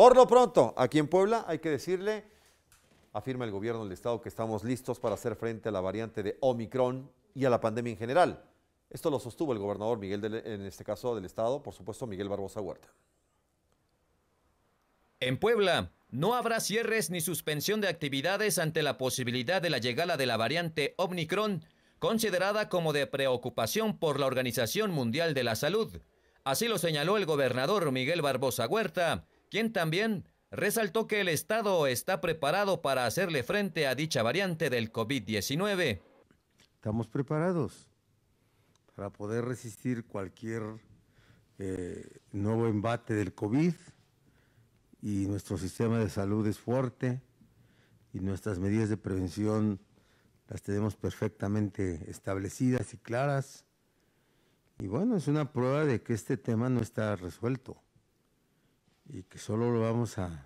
Por lo pronto, aquí en Puebla hay que decirle, afirma el gobierno del estado, que estamos listos para hacer frente a la variante de Ómicron y a la pandemia en general. Esto lo sostuvo el gobernador Miguel, en este caso del estado, por supuesto Miguel Barbosa Huerta. En Puebla no habrá cierres ni suspensión de actividades ante la posibilidad de la llegada de la variante Ómicron, considerada como de preocupación por la Organización Mundial de la Salud. Así lo señaló el gobernador Miguel Barbosa Huerta, quien también resaltó que el estado está preparado para hacerle frente a dicha variante del COVID-19. Estamos preparados para poder resistir cualquier nuevo embate del COVID, y nuestro sistema de salud es fuerte y nuestras medidas de prevención las tenemos perfectamente establecidas y claras. Y bueno, es una prueba de que este tema no está resuelto y que solo lo vamos a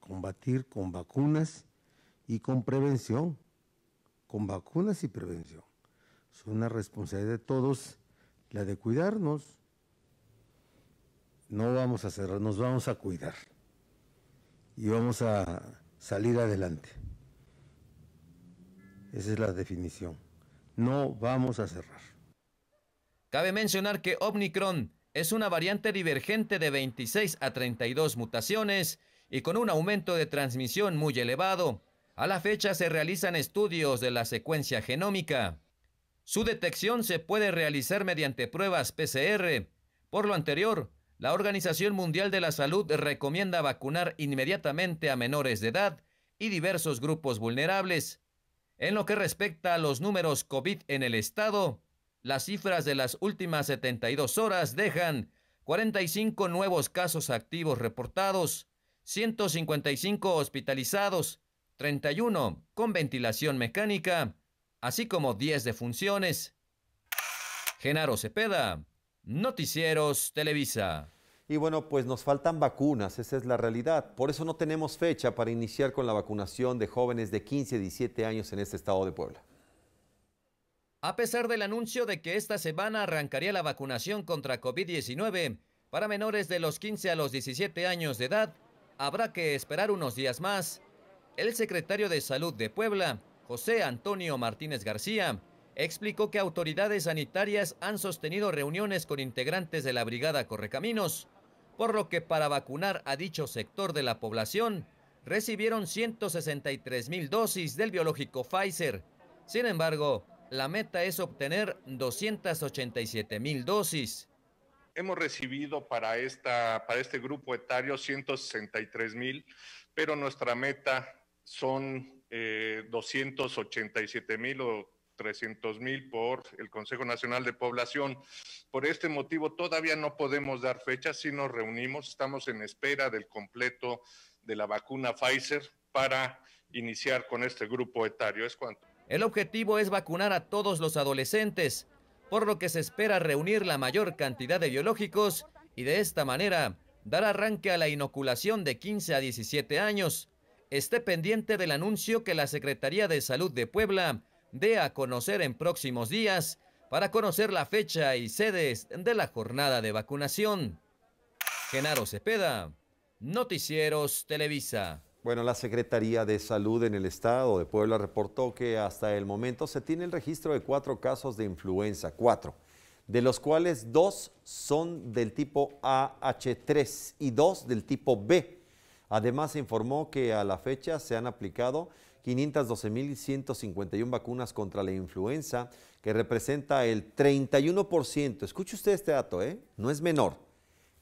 combatir con vacunas y con prevención. Con vacunas y prevención. Es una responsabilidad de todos la de cuidarnos. No vamos a cerrar, nos vamos a cuidar y vamos a salir adelante. Esa es la definición. No vamos a cerrar. Cabe mencionar que Ómicron es una variante divergente de 26 a 32 mutaciones y con un aumento de transmisión muy elevado. A la fecha se realizan estudios de la secuencia genómica. Su detección se puede realizar mediante pruebas PCR. Por lo anterior, la Organización Mundial de la Salud recomienda vacunar inmediatamente a menores de edad y diversos grupos vulnerables. En lo que respecta a los números COVID en el estado, las cifras de las últimas 72 horas dejan 45 nuevos casos activos reportados, 155 hospitalizados, 31 con ventilación mecánica, así como 10 defunciones. Genaro Cepeda, Noticieros Televisa. Y bueno, pues nos faltan vacunas, esa es la realidad. Por eso no tenemos fecha para iniciar con la vacunación de jóvenes de 15 a 17 años en este estado de Puebla. A pesar del anuncio de que esta semana arrancaría la vacunación contra COVID-19 para menores de los 15 a los 17 años de edad, habrá que esperar unos días más. El secretario de Salud de Puebla, José Antonio Martínez García, explicó que autoridades sanitarias han sostenido reuniones con integrantes de la Brigada Correcaminos, por lo que para vacunar a dicho sector de la población recibieron 163,000 dosis del biológico Pfizer. Sin embargo, la meta es obtener 287,000 dosis. Hemos recibido para este grupo etario 163,000, pero nuestra meta son 287,000 o 300,000 por el Consejo Nacional de Población. Por este motivo todavía no podemos dar fecha, si nos reunimos, estamos en espera del completo de la vacuna Pfizer para iniciar con este grupo etario. ¿Es cuánto? El objetivo es vacunar a todos los adolescentes, por lo que se espera reunir la mayor cantidad de biológicos y de esta manera dar arranque a la inoculación de 15 a 17 años. Esté pendiente del anuncio que la Secretaría de Salud de Puebla dé a conocer en próximos días para conocer la fecha y sedes de la jornada de vacunación. Genaro Cepeda, Noticieros Televisa. Bueno, la Secretaría de Salud en el estado de Puebla reportó que hasta el momento se tiene el registro de 4 casos de influenza, 4, de los cuales 2 son del tipo AH3 y 2 del tipo B. Además, se informó que a la fecha se han aplicado 512,151 vacunas contra la influenza, que representa el 31%. Escuche usted este dato, no es menor.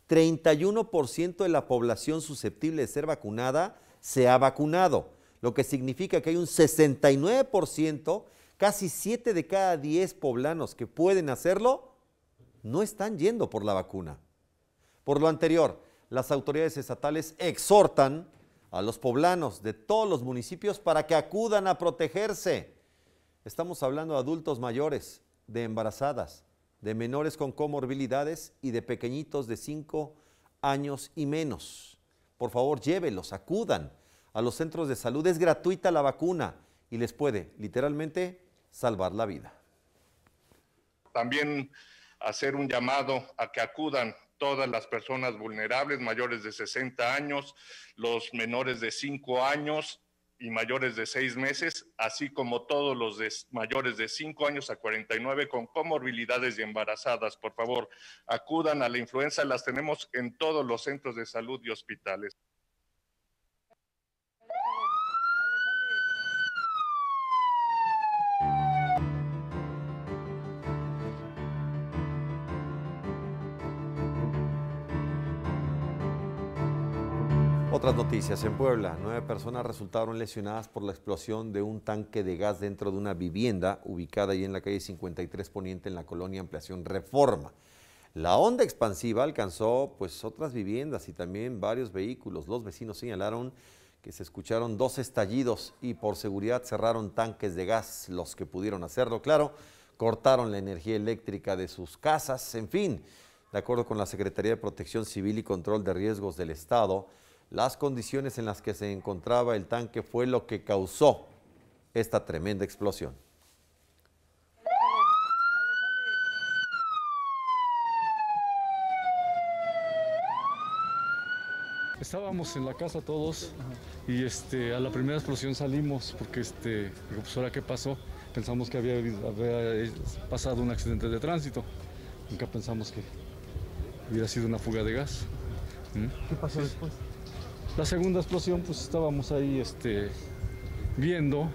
31% de la población susceptible de ser vacunada se ha vacunado, lo que significa que hay un 69%, casi 7 de cada 10 poblanos que pueden hacerlo, no están yendo por la vacuna. Por lo anterior, las autoridades estatales exhortan a los poblanos de todos los municipios para que acudan a protegerse. Estamos hablando de adultos mayores, de embarazadas, de menores con comorbilidades y de pequeñitos de 5 años y menos. Por favor, llévelos, acudan a los centros de salud. Es gratuita la vacuna y les puede, literalmente, salvar la vida. También hacer un llamado a que acudan todas las personas vulnerables, mayores de 60 años, los menores de 5 años y mayores de 6 meses, así como todos los mayores de 5 años a 49 con comorbilidades y embarazadas. Por favor, acudan a la influenza, las tenemos en todos los centros de salud y hospitales. Otras noticias en Puebla. 9 personas resultaron lesionadas por la explosión de un tanque de gas dentro de una vivienda ubicada ahí en la calle 53 Poniente en la colonia Ampliación Reforma. La onda expansiva alcanzó pues otras viviendas y también varios vehículos. Los vecinos señalaron que se escucharon 2 estallidos y por seguridad cerraron tanques de gas. Los que pudieron hacerlo, claro, cortaron la energía eléctrica de sus casas. En fin, de acuerdo con la Secretaría de Protección Civil y Control de Riesgos del Estado, las condiciones en las que se encontraba el tanque fue lo que causó esta tremenda explosión. Estábamos en la casa todos y a la primera explosión salimos porque pues ahora qué pasó, pensamos que había pasado un accidente de tránsito, nunca pensamos que hubiera sido una fuga de gas. ¿Qué pasó después? La segunda explosión, pues estábamos ahí viendo.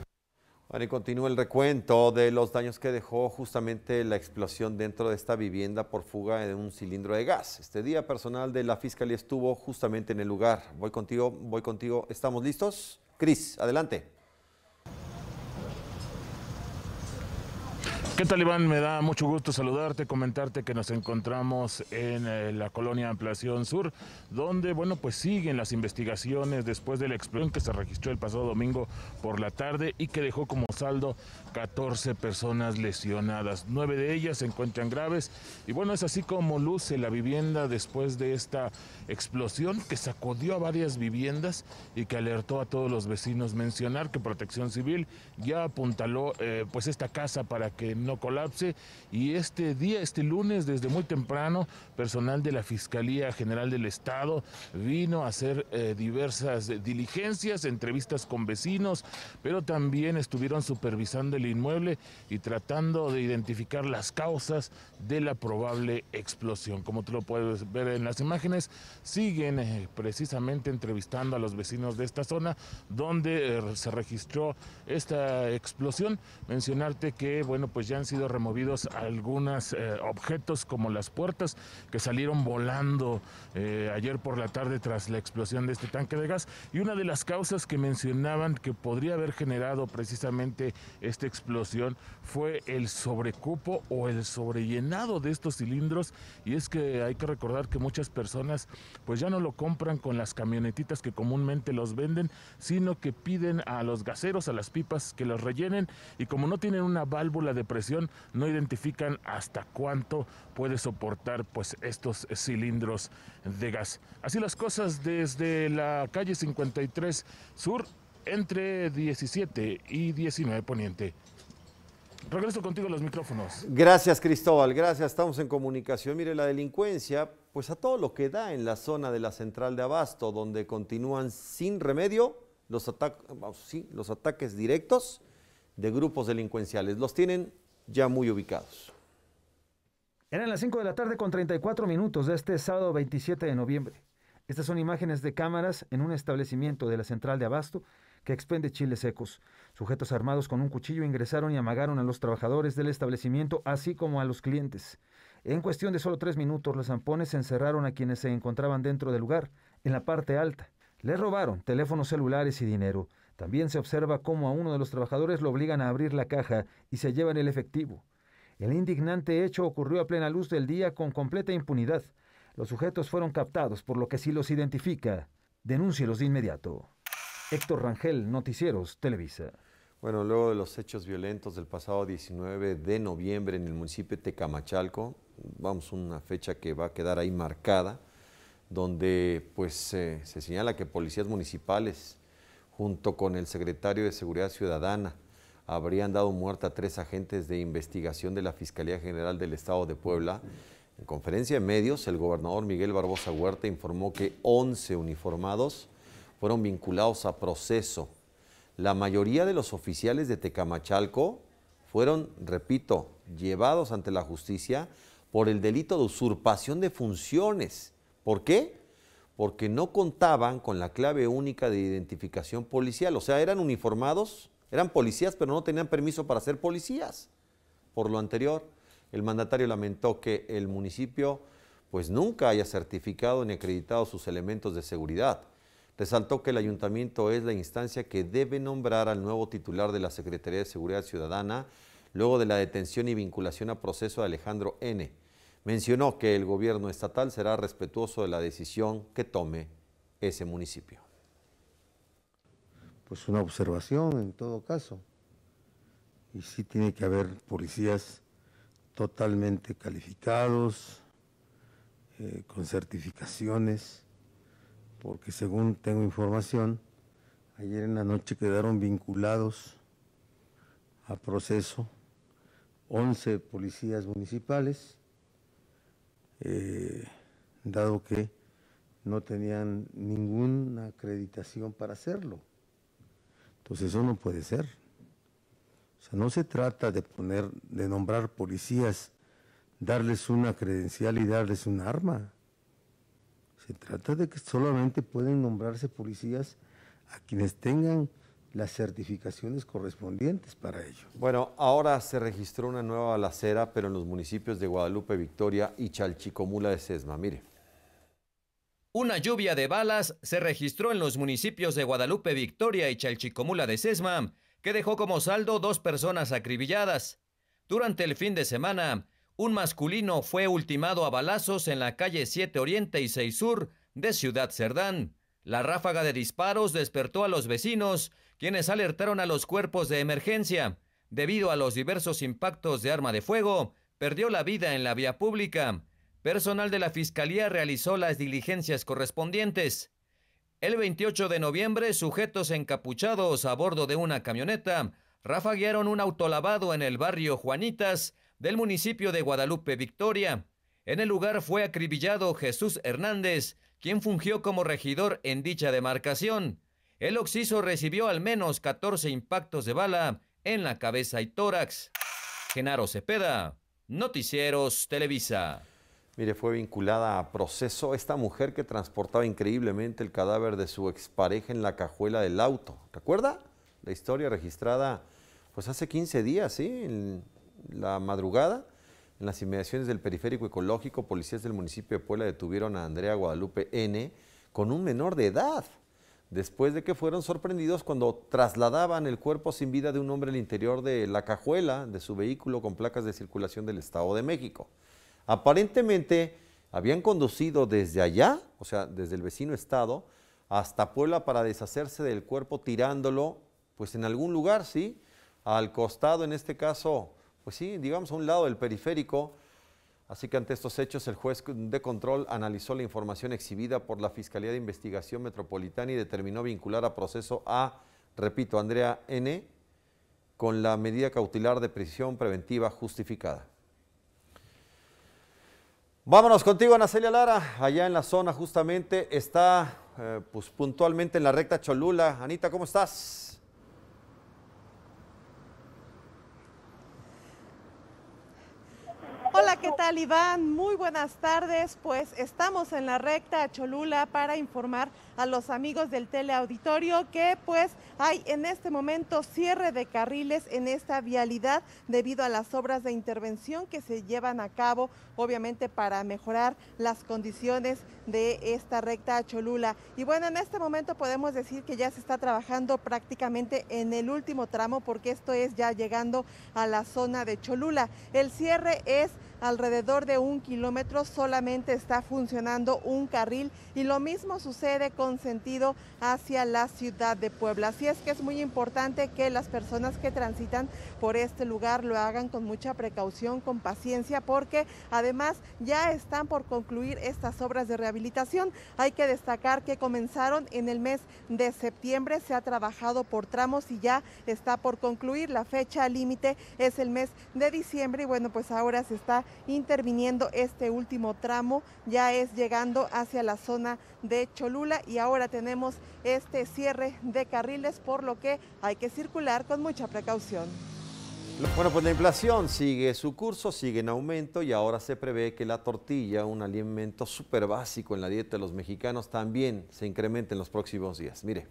Bueno, y continúa el recuento de los daños que dejó justamente la explosión dentro de esta vivienda por fuga de un cilindro de gas. Este día personal de la Fiscalía estuvo justamente en el lugar. Voy contigo. ¿Estamos listos? Cris, adelante. ¿Qué tal, Iván? Me da mucho gusto saludarte, comentarte que nos encontramos en la colonia Ampliación Sur, donde, bueno, pues siguen las investigaciones después de la explosión que se registró el pasado domingo por la tarde y que dejó como saldo 14 personas lesionadas. 9 de ellas se encuentran graves y, bueno, es así como luce la vivienda después de esta explosión que sacudió a varias viviendas y que alertó a todos los vecinos. Mencionar que Protección Civil ya apuntaló pues esta casa para que no colapse, y este lunes desde muy temprano personal de la Fiscalía General del Estado vino a hacer diversas diligencias, entrevistas con vecinos, pero también estuvieron supervisando el inmueble y tratando de identificar las causas de la probable explosión. Como tú lo puedes ver en las imágenes, siguen precisamente entrevistando a los vecinos de esta zona donde se registró esta explosión. Mencionarte que, bueno, pues ya han sido removidos algunos objetos como las puertas que salieron volando ayer por la tarde tras la explosión de este tanque de gas, y una de las causas que mencionaban que podría haber generado precisamente esta explosión fue el sobrecupo o el sobrellenado de estos cilindros, y es que hay que recordar que muchas personas pues ya no lo compran con las camionetitas que comúnmente los venden, sino que piden a los gaseros, a las pipas, que los rellenen, y como no tienen una válvula de presión, no identifican hasta cuánto puede soportar pues estos cilindros de gas. Así las cosas desde la calle 53 Sur, entre 17 y 19 Poniente. Regreso contigo a los micrófonos. Gracias, Cristóbal, gracias, estamos en comunicación. Mire, la delincuencia, pues a todo lo que da en la zona de la central de Abasto, donde continúan sin remedio los ataques directos de grupos delincuenciales. Los tienen ya muy ubicados. Eran las 5 de la tarde con 34 minutos de este sábado 27 de noviembre. Estas son imágenes de cámaras en un establecimiento de la central de Abasto que expende chiles secos. Sujetos armados con un cuchillo ingresaron y amagaron a los trabajadores del establecimiento, así como a los clientes. En cuestión de solo 3 minutos, los zampones encerraron a quienes se encontraban dentro del lugar, en la parte alta. Les robaron teléfonos celulares y dinero. También se observa cómo a uno de los trabajadores lo obligan a abrir la caja y se llevan el efectivo. El indignante hecho ocurrió a plena luz del día con completa impunidad. Los sujetos fueron captados, por lo que si los identifica, denúncielos de inmediato. Héctor Rangel, Noticieros Televisa. Bueno, luego de los hechos violentos del pasado 19 de noviembre en el municipio de Tecamachalco, vamos a una fecha que va a quedar ahí marcada, donde pues se señala que policías municipales junto con el secretario de Seguridad Ciudadana habrían dado muerte a 3 agentes de investigación de la Fiscalía General del Estado de Puebla En conferencia de medios, el gobernador Miguel Barbosa Huerta informó que 11 uniformados fueron vinculados a proceso. La mayoría de los oficiales de Tecamachalco fueron, repito, llevados ante la justicia por el delito de usurpación de funciones. ¿Por qué? Porque no contaban con la clave única de identificación policial. O sea, eran uniformados, eran policías, pero no tenían permiso para ser policías. Por lo anterior, el mandatario lamentó que el municipio pues nunca haya certificado ni acreditado sus elementos de seguridad. Resaltó que el ayuntamiento es la instancia que debe nombrar al nuevo titular de la Secretaría de Seguridad Ciudadana luego de la detención y vinculación a proceso de Alejandro N. Mencionó que el gobierno estatal será respetuoso de la decisión que tome ese municipio. Pues una observación en todo caso. Y sí tiene que haber policías totalmente calificados, con certificaciones, porque según tengo información, ayer en la noche quedaron vinculados a proceso 11 policías municipales, dado que no tenían ninguna acreditación para hacerlo. Entonces eso no puede ser. O sea, no se trata de nombrar policías, darles una credencial y darles un arma. Se trata de que solamente pueden nombrarse policías a quienes tengan las certificaciones correspondientes para ello. Bueno, ahora se registró una nueva balacera, pero en los municipios de Guadalupe Victoria y Chalchicomula de Sesma. Mire. Una lluvia de balas se registró en los municipios de Guadalupe Victoria y Chalchicomula de Sesma, que dejó como saldo 2 personas acribilladas. Durante el fin de semana, un masculino fue ultimado a balazos en la calle 7 Oriente y 6 Sur de Ciudad Cerdán. La ráfaga de disparos despertó a los vecinos, quienes alertaron a los cuerpos de emergencia. Debido a los diversos impactos de arma de fuego, perdió la vida en la vía pública. Personal de la Fiscalía realizó las diligencias correspondientes. El 28 de noviembre, sujetos encapuchados a bordo de una camioneta rafaguearon un autolavado en el barrio Juanitas, del municipio de Guadalupe Victoria. En el lugar fue acribillado Jesús Hernández, quien fungió como regidor en dicha demarcación. El occiso recibió al menos 14 impactos de bala en la cabeza y tórax. Genaro Cepeda, Noticieros Televisa. Mire, fue vinculada a proceso esta mujer que transportaba increíblemente el cadáver de su expareja en la cajuela del auto. ¿Recuerda? La historia registrada pues hace 15 días, ¿sí? La madrugada, en las inmediaciones del Periférico Ecológico, policías del municipio de Puebla detuvieron a Andrea Guadalupe N. con un menor de edad, después de que fueron sorprendidos cuando trasladaban el cuerpo sin vida de un hombre al interior de la cajuela de su vehículo con placas de circulación del Estado de México. Aparentemente habían conducido desde allá, o sea, desde el vecino estado, hasta Puebla para deshacerse del cuerpo tirándolo, pues en algún lugar, ¿sí? Al costado, en este caso, pues sí, digamos a un lado del periférico. Así que ante estos hechos, el juez de control analizó la información exhibida por la Fiscalía de Investigación Metropolitana y determinó vincular a proceso a, repito, Andrea N., con la medida cautelar de prisión preventiva justificada. Vámonos contigo, Ana Celia Lara. Allá en la zona justamente está, pues puntualmente en la recta Cholula. Anita, ¿cómo estás? Hola, ¿qué tal, Iván? Muy buenas tardes. Pues estamos en la recta Cholula para informar a los amigos del teleauditorio que pues hay en este momento cierre de carriles en esta vialidad debido a las obras de intervención que se llevan a cabo, obviamente para mejorar las condiciones de esta recta Cholula. Y bueno, en este momento podemos decir que ya se está trabajando prácticamente en el último tramo, porque esto es ya llegando a la zona de Cholula. El cierre es alrededor de 1 kilómetro, solamente está funcionando un carril y lo mismo sucede con sentido hacia la ciudad de Puebla. Así es que es muy importante que las personas que transitan por este lugar lo hagan con mucha precaución, con paciencia, porque además ya están por concluir estas obras de rehabilitación. Hay que destacar que comenzaron en el mes de septiembre, se ha trabajado por tramos y ya está por concluir. La fecha límite es el mes de diciembre y bueno, pues ahora se está interviniendo este último tramo, ya es llegando hacia la zona de Cholula y ahora tenemos este cierre de carriles, por lo que hay que circular con mucha precaución. Bueno, pues la inflación sigue su curso, sigue en aumento y ahora se prevé que la tortilla, un alimento súper básico en la dieta de los mexicanos, también se incremente en los próximos días. Mire.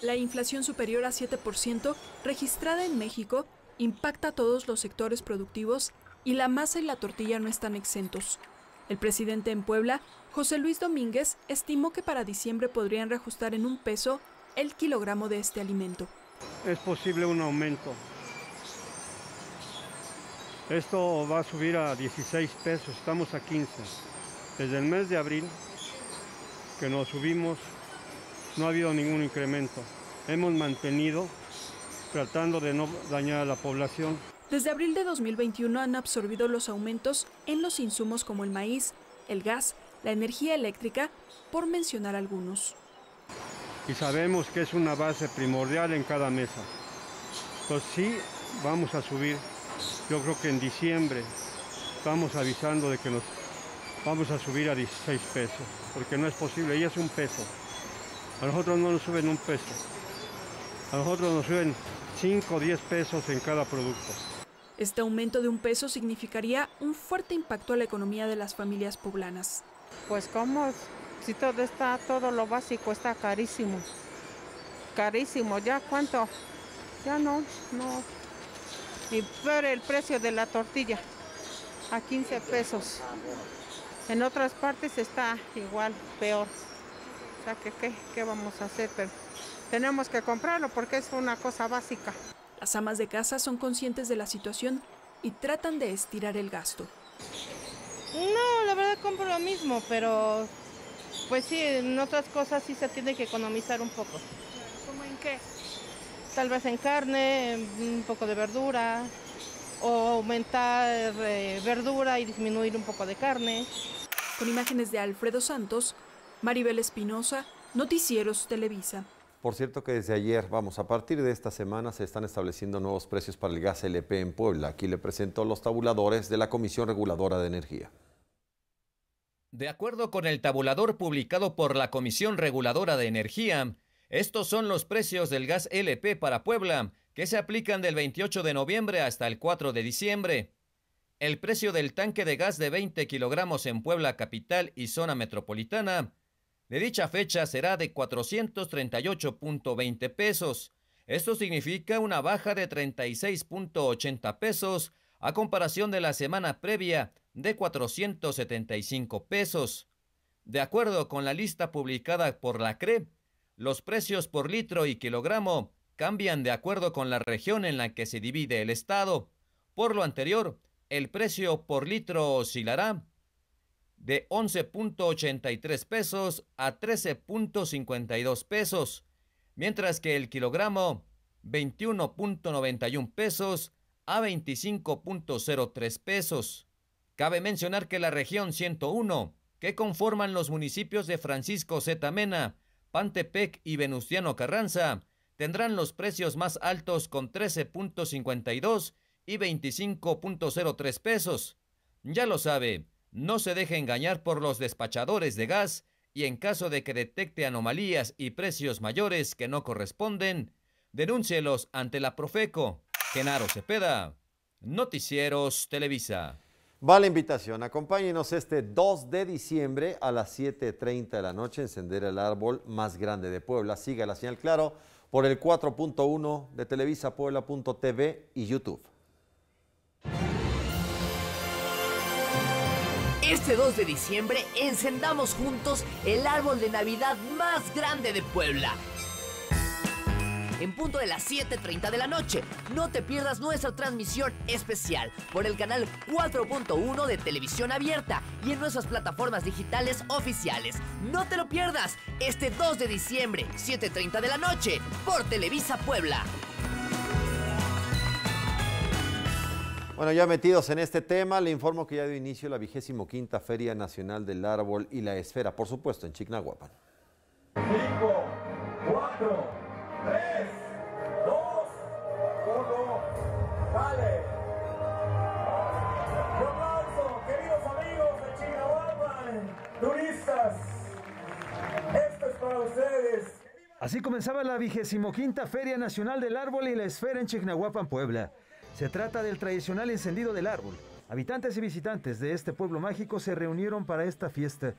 La inflación superior a 7% registrada en México impacta a todos los sectores productivos y la masa y la tortilla no están exentos. El presidente en Puebla, José Luis Domínguez, estimó que para diciembre podrían reajustar en $1 el kilogramo de este alimento. Es posible un aumento. Esto va a subir a 16 pesos, estamos a 15. Desde el mes de abril que nos subimos, no ha habido ningún incremento. Hemos mantenido tratando de no dañar a la población. Desde abril de 2021 han absorbido los aumentos en los insumos como el maíz, el gas, la energía eléctrica, por mencionar algunos. Y sabemos que es una base primordial en cada mesa. Entonces sí vamos a subir. Yo creo que en diciembre estamos avisando de que nos vamos a subir a 16 pesos, porque no es posible, ya es $1. A nosotros no nos suben $1, a nosotros nos suben 5 o 10 pesos en cada producto. Este aumento de $1 significaría un fuerte impacto a la economía de las familias poblanas. Pues como si todo lo básico está carísimo, carísimo, ¿ya cuánto? Ya no. Y peor el precio de la tortilla, a 15 pesos. En otras partes está igual, peor. O sea, ¿qué vamos a hacer? Pero tenemos que comprarlo porque es una cosa básica. Las amas de casa son conscientes de la situación y tratan de estirar el gasto. No, la verdad compro lo mismo, pero pues sí, en otras cosas sí se tiene que economizar un poco. ¿Cómo en qué? Tal vez en carne, un poco de verdura, o aumentar verdura y disminuir un poco de carne. Con imágenes de Alfredo Santos, Maribel Espinosa, Noticieros Televisa. Por cierto que desde ayer, a partir de esta semana se están estableciendo nuevos precios para el gas LP en Puebla. Aquí le presento los tabuladores de la Comisión Reguladora de Energía. De acuerdo con el tabulador publicado por la Comisión Reguladora de Energía, estos son los precios del gas LP para Puebla, que se aplican del 28 de noviembre hasta el 4 de diciembre. El precio del tanque de gas de 20 kilogramos en Puebla capital y zona metropolitana de dicha fecha será de 438.20 pesos. Esto significa una baja de 36.80 pesos a comparación de la semana previa de 475 pesos. De acuerdo con la lista publicada por la CRE, los precios por litro y kilogramo cambian de acuerdo con la región en la que se divide el estado. Por lo anterior, el precio por litro oscilará de 11.83 pesos a 13.52 pesos, mientras que el kilogramo 21.91 pesos a 25.03 pesos. Cabe mencionar que la región 101, que conforman los municipios de Francisco Z. Mena, Pantepec y Venustiano Carranza tendrán los precios más altos con 13.52 y 25.03 pesos. Ya lo sabe, no se deje engañar por los despachadores de gas y en caso de que detecte anomalías y precios mayores que no corresponden, denúncielos ante la Profeco. Genaro Cepeda, Noticieros Televisa. Va la invitación, acompáñenos este 2 de diciembre a las 7:30 de la noche, encender el árbol más grande de Puebla. Siga la señal Claro por el 4.1 de televisapuebla.tv y YouTube. Este 2 de diciembre encendamos juntos el árbol de Navidad más grande de Puebla. En punto de las 7:30 de la noche. No te pierdas nuestra transmisión especial por el canal 4.1 de Televisión Abierta y en nuestras plataformas digitales oficiales. No te lo pierdas este 2 de diciembre, 7:30 de la noche, por Televisa Puebla. Bueno, ya metidos en este tema, le informo que ya dio inicio la 25ª Feria Nacional del Árbol y la Esfera, por supuesto, en Chignahuapan. 5, 4, 3, 2, 1, ¡vale! ustedes. Así comenzaba la 25ª Feria Nacional del Árbol y la Esfera en Chignahuapan, Puebla. Se trata del tradicional encendido del árbol. Habitantes y visitantes de este pueblo mágico se reunieron para esta fiesta.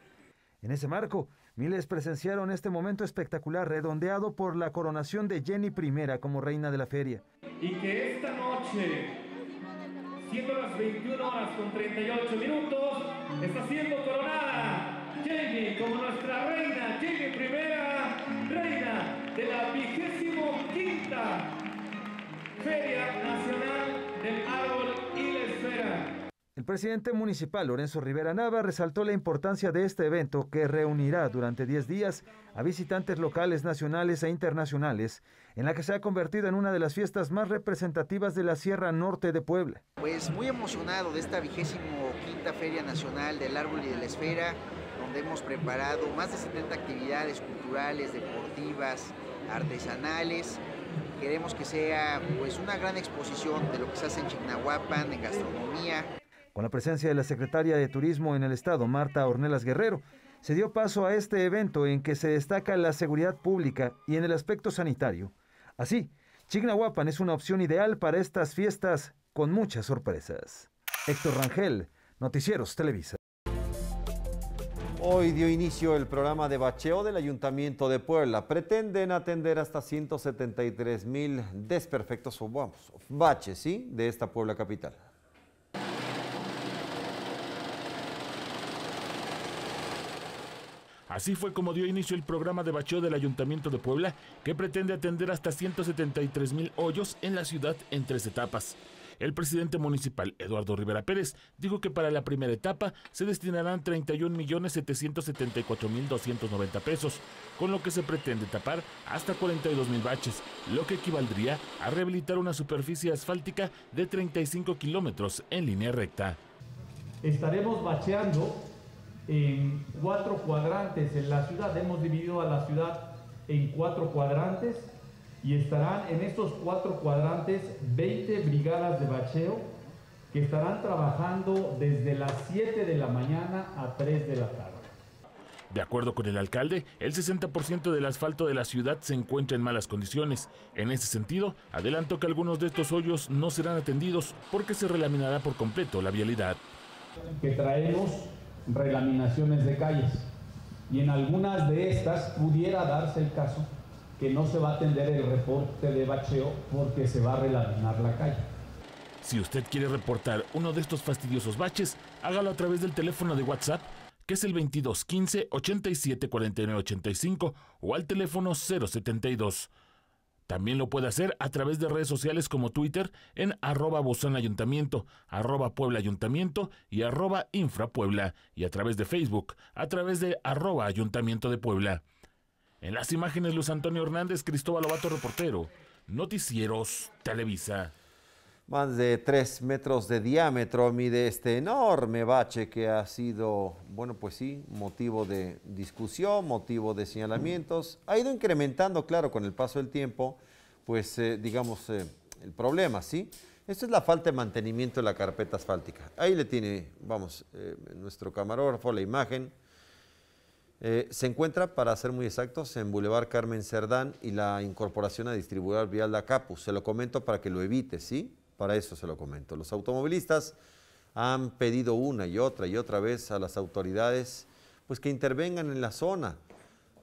En ese marco, miles presenciaron este momento espectacular redondeado por la coronación de Jenny Primera como reina de la feria. Y que esta noche, siendo las 21:38, está siendo coronada Jenny como nuestra reina, Jenny Primera, reina de la 25ª Feria Nacional del Árbol y la Esfera. El presidente municipal, Lorenzo Rivera Nava, resaltó la importancia de este evento que reunirá durante 10 días a visitantes locales, nacionales e internacionales, en la que se ha convertido en una de las fiestas más representativas de la Sierra Norte de Puebla. Pues muy emocionado de esta 25ª Feria Nacional del Árbol y de la Esfera, donde hemos preparado más de 70 actividades culturales, deportivas, artesanales. Queremos que sea pues una gran exposición de lo que se hace en Chignahuapan, en gastronomía. Con la presencia de la secretaria de Turismo en el Estado, Marta Ornelas Guerrero, se dio paso a este evento en que se destaca la seguridad pública y en el aspecto sanitario. Así, Chignahuapan es una opción ideal para estas fiestas con muchas sorpresas. Héctor Rangel, Noticieros Televisa. Hoy dio inicio el programa de bacheo del Ayuntamiento de Puebla. Pretenden atender hasta 173,000 desperfectos o baches, ¿sí?, de esta Puebla capital. Así fue como dio inicio el programa de bacheo del Ayuntamiento de Puebla, que pretende atender hasta 173,000 hoyos en la ciudad en 3 etapas. El presidente municipal, Eduardo Rivera Pérez, dijo que para la primera etapa se destinarán 31,774,290 pesos, con lo que se pretende tapar hasta 42,000 baches, lo que equivaldría a rehabilitar una superficie asfáltica de 35 kilómetros en línea recta. Estaremos bacheando en 4 cuadrantes en la ciudad. Hemos dividido a la ciudad en 4 cuadrantes y estarán en estos 4 cuadrantes 20 brigadas de bacheo que estarán trabajando desde las 7 de la mañana a 3 de la tarde. De acuerdo con el alcalde, el 60% del asfalto de la ciudad se encuentra en malas condiciones. En ese sentido, adelantó que algunos de estos hoyos no serán atendidos porque se relaminará por completo la vialidad. Que traemos relaminaciones de calles, y en algunas de estas pudiera darse el caso que no se va a atender el reporte de bacheo porque se va a relaminar la calle. Si usted quiere reportar uno de estos fastidiosos baches, hágalo a través del teléfono de WhatsApp, que es el 2215-874985 o al teléfono 072. También lo puede hacer a través de redes sociales como Twitter en @BozanAyuntamiento, @PueblaAyuntamiento y @InfraPuebla, y a través de Facebook, a través de @Ayuntamiento de Puebla. En las imágenes, Luis Antonio Hernández, Cristóbal Lovato, reportero, Noticieros Televisa. Más de 3 metros de diámetro mide este enorme bache que ha sido, bueno, pues sí, motivo de discusión, motivo de señalamientos. Ha ido incrementando, claro, con el paso del tiempo, pues digamos, el problema, ¿sí? Esto es la falta de mantenimiento de la carpeta asfáltica. Ahí le tiene, vamos, nuestro camarógrafo la imagen. Se encuentra, para ser muy exactos, en Boulevard Carmen Cerdán y la incorporación a distribuidor vial La Capus. Se lo comento para que lo evite, ¿sí? Para eso se lo comento. Los automovilistas han pedido una y otra vez a las autoridades pues que intervengan en la zona.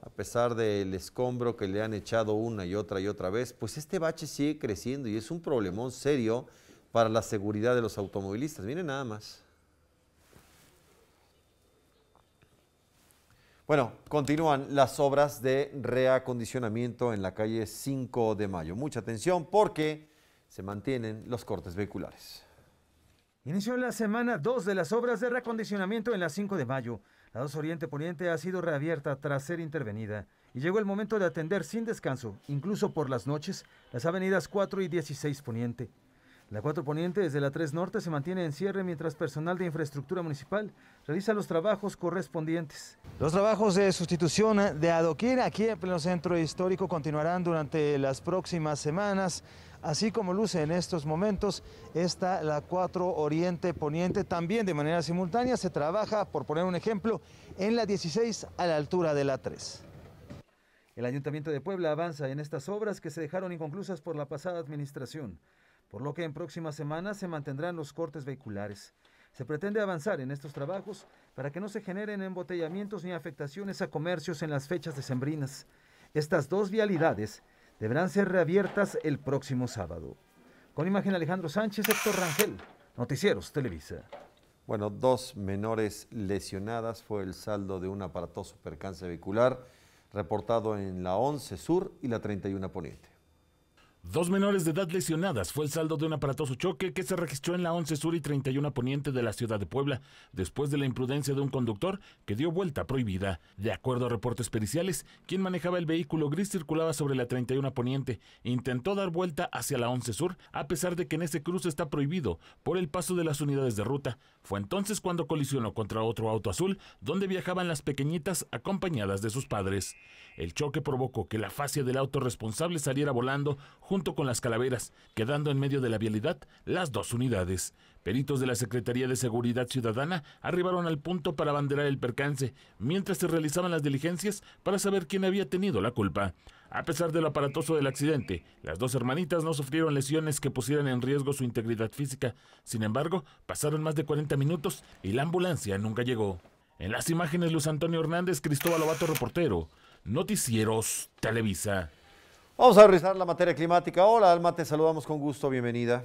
A pesar del escombro que le han echado una y otra vez, pues este bache sigue creciendo y es un problemón serio para la seguridad de los automovilistas. Miren nada más. Bueno, continúan las obras de reacondicionamiento en la calle 5 de Mayo. Mucha atención porque se mantienen los cortes vehiculares. Inició la semana 2 de las obras de reacondicionamiento en la 5 de Mayo. La 2 Oriente Poniente ha sido reabierta tras ser intervenida y llegó el momento de atender sin descanso, incluso por las noches, las avenidas 4 y 16 Poniente. La 4 Poniente desde la 3 Norte se mantiene en cierre mientras personal de infraestructura municipal realiza los trabajos correspondientes. Los trabajos de sustitución de adoquín aquí en pleno centro histórico continuarán durante las próximas semanas. Así como luce en estos momentos, está la 4 Oriente Poniente. También de manera simultánea se trabaja, por poner un ejemplo, en la 16 a la altura de la 3. El Ayuntamiento de Puebla avanza en estas obras que se dejaron inconclusas por la pasada administración, por lo que en próximas semanas se mantendrán los cortes vehiculares. Se pretende avanzar en estos trabajos para que no se generen embotellamientos ni afectaciones a comercios en las fechas decembrinas. Estas dos vialidades deberán ser reabiertas el próximo sábado. Con imagen Alejandro Sánchez, Héctor Rangel, Noticieros Televisa. Bueno, 2 menores lesionadas fue el saldo de un aparatoso percance vehicular reportado en la 11 Sur y la 31 Poniente. 2 menores de edad lesionadas fue el saldo de un aparatoso choque que se registró en la 11 Sur y 31 Poniente de la ciudad de Puebla, después de la imprudencia de un conductor que dio vuelta prohibida. De acuerdo a reportes periciales, quien manejaba el vehículo gris circulaba sobre la 31 Poniente e intentó dar vuelta hacia la 11 Sur, a pesar de que en ese cruce está prohibido por el paso de las unidades de ruta. Fue entonces cuando colisionó contra otro auto azul, donde viajaban las pequeñitas acompañadas de sus padres. El choque provocó que la fascia del auto responsable saliera volando junto con las calaveras, quedando en medio de la vialidad las 2 unidades. Peritos de la Secretaría de Seguridad Ciudadana arribaron al punto para abanderar el percance, mientras se realizaban las diligencias para saber quién había tenido la culpa. A pesar de lo aparatoso del accidente, las 2 hermanitas no sufrieron lesiones que pusieran en riesgo su integridad física. Sin embargo, pasaron más de 40 minutos y la ambulancia nunca llegó. En las imágenes, Luis Antonio Hernández, Cristóbal Lovato, reportero, Noticieros Televisa. Vamos a revisar la materia climática. Hola Alma, te saludamos con gusto, bienvenida.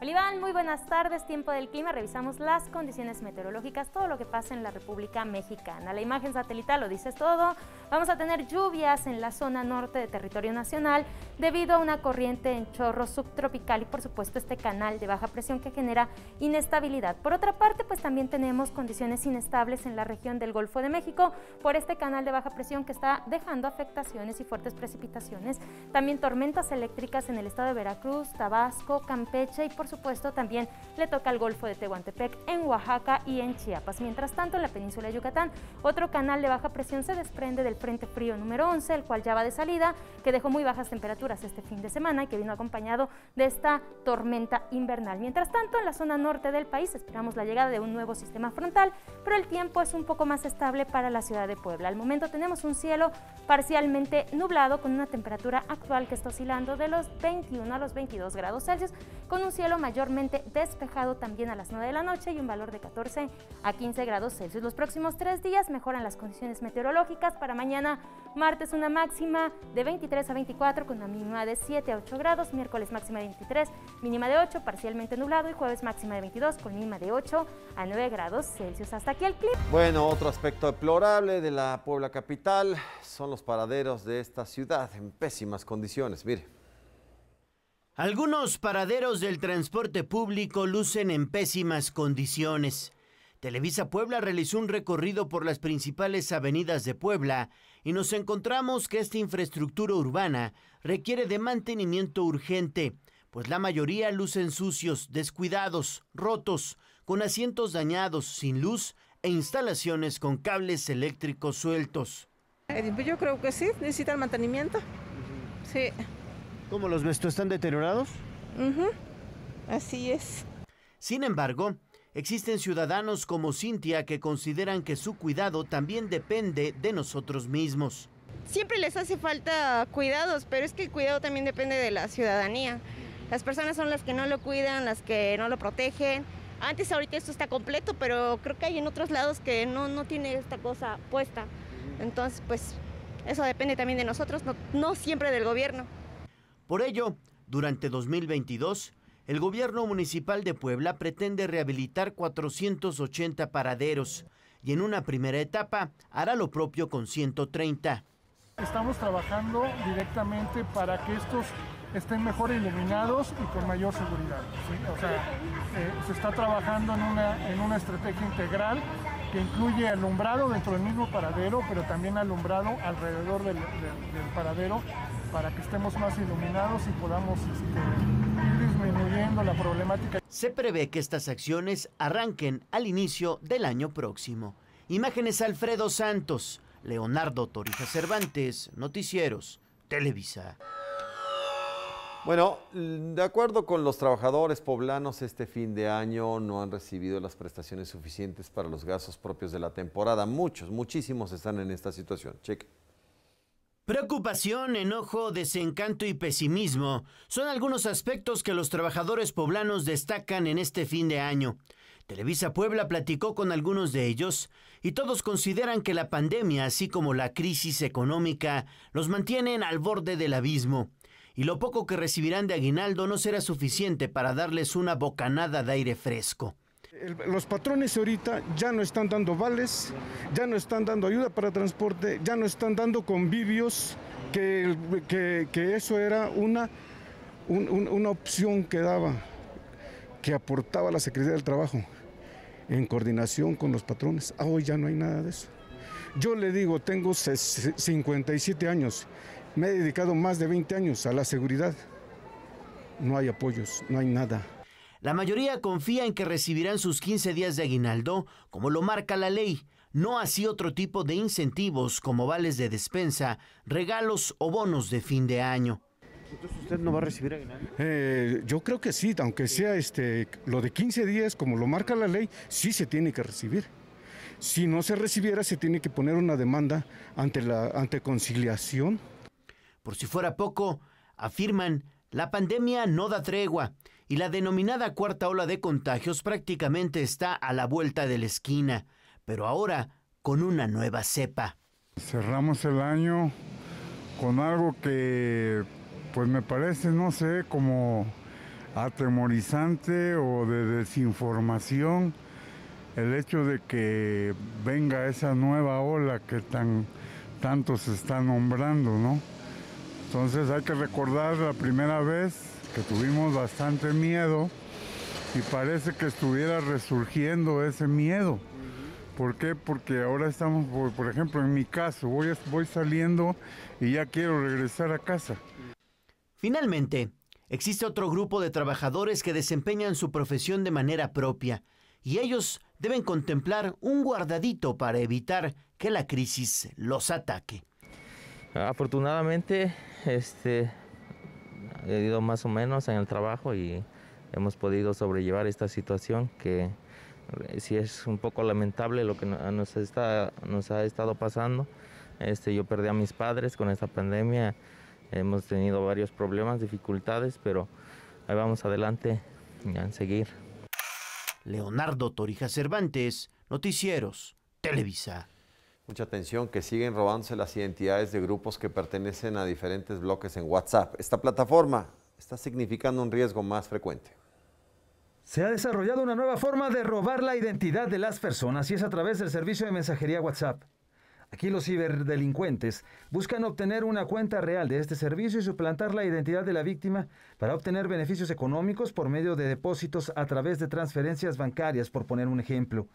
Hola Iván, muy buenas tardes. Tiempo del clima, revisamos las condiciones meteorológicas, todo lo que pasa en la República Mexicana. La imagen satelital lo dice todo. Vamos a tener lluvias en la zona norte de territorio nacional debido a una corriente en chorro subtropical y por supuesto este canal de baja presión que genera inestabilidad. Por otra parte, pues también tenemos condiciones inestables en la región del Golfo de México por este canal de baja presión que está dejando afectaciones y fuertes precipitaciones. También tormentas eléctricas en el estado de Veracruz, Tabasco, Campeche y por supuesto también le toca al Golfo de Tehuantepec en Oaxaca y en Chiapas. Mientras tanto, en la península de Yucatán, otro canal de baja presión se desprende del Frente Frío número 11, el cual ya va de salida, que dejó muy bajas temperaturas este fin de semana y que vino acompañado de esta tormenta invernal. Mientras tanto, en la zona norte del país esperamos la llegada de un nuevo sistema frontal, pero el tiempo es un poco más estable para la ciudad de Puebla. Al momento tenemos un cielo parcialmente nublado con una temperatura actual que está oscilando de los 21 a los 22 grados Celsius, con un cielo mayormente despejado también a las 9 de la noche y un valor de 14 a 15 grados Celsius. Los próximos 3 días mejoran las condiciones meteorológicas. Para mañana martes una máxima de 23 a 24 con una mínima de 7 a 8 grados, miércoles máxima de 23, mínima de 8, parcialmente nublado, y jueves máxima de 22 con mínima de 8 a 9 grados Celsius. Hasta aquí el clip. Bueno, otro aspecto deplorable de la Puebla capital son los paraderos de esta ciudad en pésimas condiciones, mire. Algunos paraderos del transporte público lucen en pésimas condiciones. Televisa Puebla realizó un recorrido por las principales avenidas de Puebla y nos encontramos que esta infraestructura urbana requiere de mantenimiento urgente, pues la mayoría lucen sucios, descuidados, rotos, con asientos dañados, sin luz e instalaciones con cables eléctricos sueltos. Yo creo que sí, necesitan mantenimiento. Sí. ¿Cómo los ves tú? ¿Están deteriorados? Así es. Sin embargo, existen ciudadanos como Cintia que consideran que su cuidado también depende de nosotros mismos. Siempre les hace falta cuidados, pero es que el cuidado también depende de la ciudadanía. Las personas son las que no lo cuidan, las que no lo protegen. Antes, ahorita esto está completo, pero creo que hay en otros lados que no tiene esta cosa puesta. Entonces, pues, eso depende también de nosotros, no siempre del gobierno. Por ello, durante 2022, el gobierno municipal de Puebla pretende rehabilitar 480 paraderos y en una primera etapa hará lo propio con 130. Estamos trabajando directamente para que estos estén mejor iluminados y con mayor seguridad, ¿sí? O sea, se está trabajando en una estrategia integral que incluye alumbrado dentro del mismo paradero, pero también alumbrado alrededor del paradero, para que estemos más iluminados y podamos ir disminuyendo la problemática. Se prevé que estas acciones arranquen al inicio del año próximo. Imágenes Alfredo Santos, Leonardo Torija Cervantes, Noticieros Televisa. Bueno, de acuerdo con los trabajadores poblanos, este fin de año no han recibido las prestaciones suficientes para los gastos propios de la temporada. Muchísimos están en esta situación. Cheque. Preocupación, enojo, desencanto y pesimismo son algunos aspectos que los trabajadores poblanos destacan en este fin de año. Televisa Puebla platicó con algunos de ellos y todos consideran que la pandemia, así como la crisis económica, los mantienen al borde del abismo y lo poco que recibirán de aguinaldo no será suficiente para darles una bocanada de aire fresco. Los patrones ahorita ya no están dando vales, ya no están dando ayuda para transporte, ya no están dando convivios, que eso era una opción que daba, que aportaba la Secretaría del Trabajo en coordinación con los patrones. Hoy ya no hay nada de eso. Yo le digo, tengo 57 años, me he dedicado más de 20 años a la seguridad. No hay apoyos, no hay nada. La mayoría confía en que recibirán sus 15 días de aguinaldo, como lo marca la ley, no así otro tipo de incentivos como vales de despensa, regalos o bonos de fin de año. ¿Entonces usted no va a recibir aguinaldo? Yo creo que sí, aunque sea lo de 15 días, como lo marca la ley, sí se tiene que recibir. Si no se recibiera, se tiene que poner una demanda ante conciliación. Por si fuera poco, afirman, la pandemia no da tregua y la denominada cuarta ola de contagios prácticamente está a la vuelta de la esquina, pero ahora con una nueva cepa. Cerramos el año con algo que, pues me parece, no sé, como atemorizante o de desinformación, el hecho de que venga esa nueva ola que tanto se está nombrando, ¿no? Entonces hay que recordar la primera vez que tuvimos bastante miedo y parece que estuviera resurgiendo ese miedo. ¿Por qué? Porque ahora estamos, por ejemplo, en mi caso, voy saliendo y ya quiero regresar a casa. Finalmente, existe otro grupo de trabajadores que desempeñan su profesión de manera propia y ellos deben contemplar un guardadito para evitar que la crisis los ataque. Afortunadamente, he ido más o menos en el trabajo y hemos podido sobrellevar esta situación que sí es un poco lamentable lo que nos ha estado pasando. Yo perdí a mis padres con esta pandemia, hemos tenido varios problemas, dificultades, pero ahí vamos adelante a seguir. Leonardo Torija Cervantes, Noticieros Televisa. Mucha atención, que siguen robándose las identidades de grupos que pertenecen a diferentes bloques en WhatsApp. Esta plataforma está significando un riesgo más frecuente. Se ha desarrollado una nueva forma de robar la identidad de las personas y es a través del servicio de mensajería WhatsApp. Aquí los ciberdelincuentes buscan obtener una cuenta real de este servicio y suplantar la identidad de la víctima para obtener beneficios económicos por medio de depósitos a través de transferencias bancarias, por poner un ejemplo.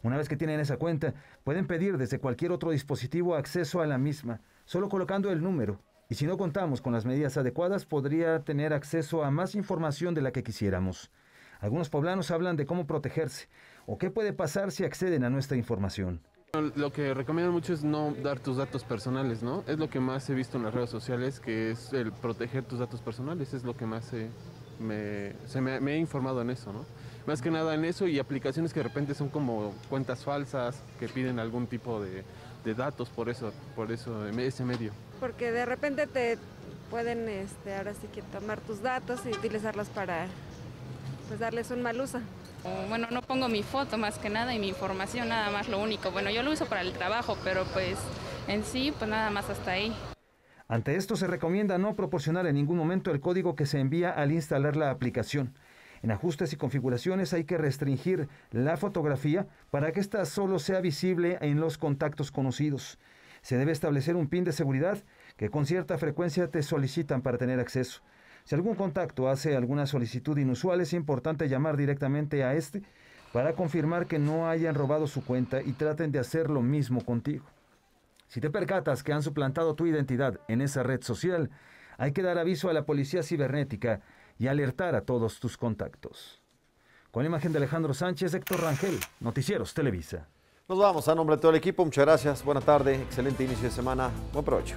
Una vez que tienen esa cuenta, pueden pedir desde cualquier otro dispositivo acceso a la misma, solo colocando el número. Y si no contamos con las medidas adecuadas, podría tener acceso a más información de la que quisiéramos. Algunos poblanos hablan de cómo protegerse o qué puede pasar si acceden a nuestra información. Lo que recomiendan mucho es no dar tus datos personales, ¿no? Es lo que más he visto en las redes sociales, que es el proteger tus datos personales, es lo que más me he informado en eso, ¿no? Más que nada en eso y aplicaciones que de repente son como cuentas falsas que piden algún tipo de datos por eso ese medio. Porque de repente te pueden ahora sí que tomar tus datos y utilizarlos para pues darles un mal uso. Bueno, no pongo mi foto más que nada y mi información nada más, lo único. Bueno, yo lo uso para el trabajo, pero pues en sí pues nada más hasta ahí. Ante esto se recomienda no proporcionar en ningún momento el código que se envía al instalar la aplicación. En ajustes y configuraciones hay que restringir la fotografía para que ésta solo sea visible en los contactos conocidos. Se debe establecer un PIN de seguridad que con cierta frecuencia te solicitan para tener acceso. Si algún contacto hace alguna solicitud inusual, es importante llamar directamente a este para confirmar que no hayan robado su cuenta y traten de hacer lo mismo contigo. Si te percatas que han suplantado tu identidad en esa red social, hay que dar aviso a la policía cibernética y alertar a todos tus contactos. Con la imagen de Alejandro Sánchez, Héctor Rangel, Noticieros Televisa. Nos vamos, a nombre de todo el equipo, muchas gracias, buena tarde, excelente inicio de semana, buen provecho.